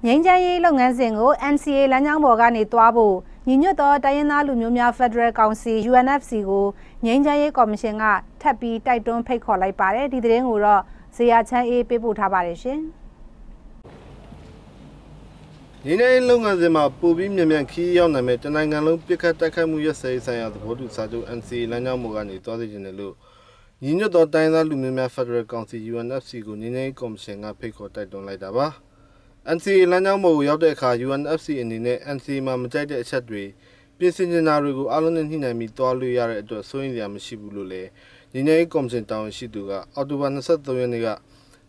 Yang Jai Longanzingo, NCA Lanyang Bogani Tuabu, Ninuto Diana Lumia Federal Council, UNFC go, Yang Jai Commissioner, Tapi, Titan Pekolai Pare, Didrengura, Siatan E. People Tabarishin. Nina Longazima, Pubim Yamanki on the Metanangalum, Picatakamuya says I have the Vodu Sadu and see Lanyang Bogani Tuazinelu. Ninuto Diana Lumia Federal Council, UNFC go, Nina Commissioner, Pecol Titan Laidaba. NCA Lanyang Mo Yodeka, UNFC in the net, NCA Mamajade Chatway, Pinsin Narugo, Alon and Hinami, Tolu Yara, Soinia Mishibule, Nina Comsin Town Shiduga, Oduana Satoyaniga,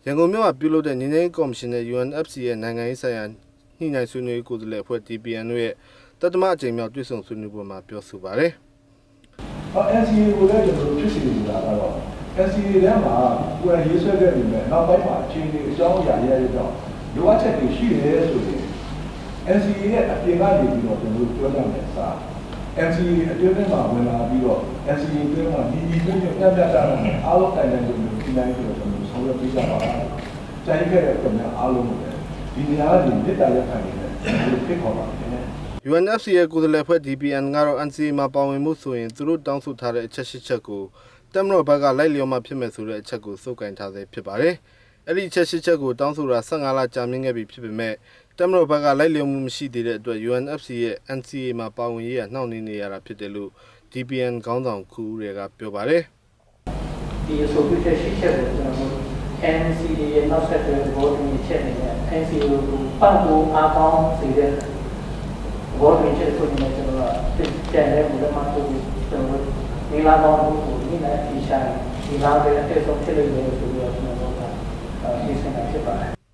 Yangomia Pilot and Nina Comsin at UNFC and Nanga Isayan, Nina Sunu could let Puerti be and wear that marching out to some Sunubuma Piosubare. NCA would like to NCA Lama, where you said that you may not buy my changing song, Yaya. You watch it, she is NCA, a big idea, you know, NCA, a different one, I Ali Cheshichago down to Rasangala jamming every people met. Tamro Baga Lilium she did it to UNFC and see my power year now in the Ara Pitelu, DBN Gondon Kurega Piobare. The Sophia and see not set to vote in the chair and see Pangu Akon see the vote in chair for the national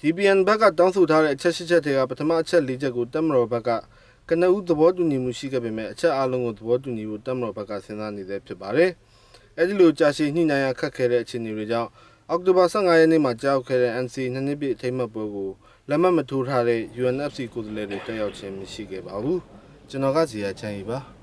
DBN Baga down through her at Cheshire, but a much leader good Damro Baga. Can I would the word to Nimushika be met along with what to Nimu Damro Baga Senani de Pibare? Edilu Jashi Nina Kakere Chini Rijal, October Sang Iani Majao Kere and see Nanibi Tamabogo, Lama Matur Hare, UNFC could let it out Chemishi Babu, Genogazia Chaniba.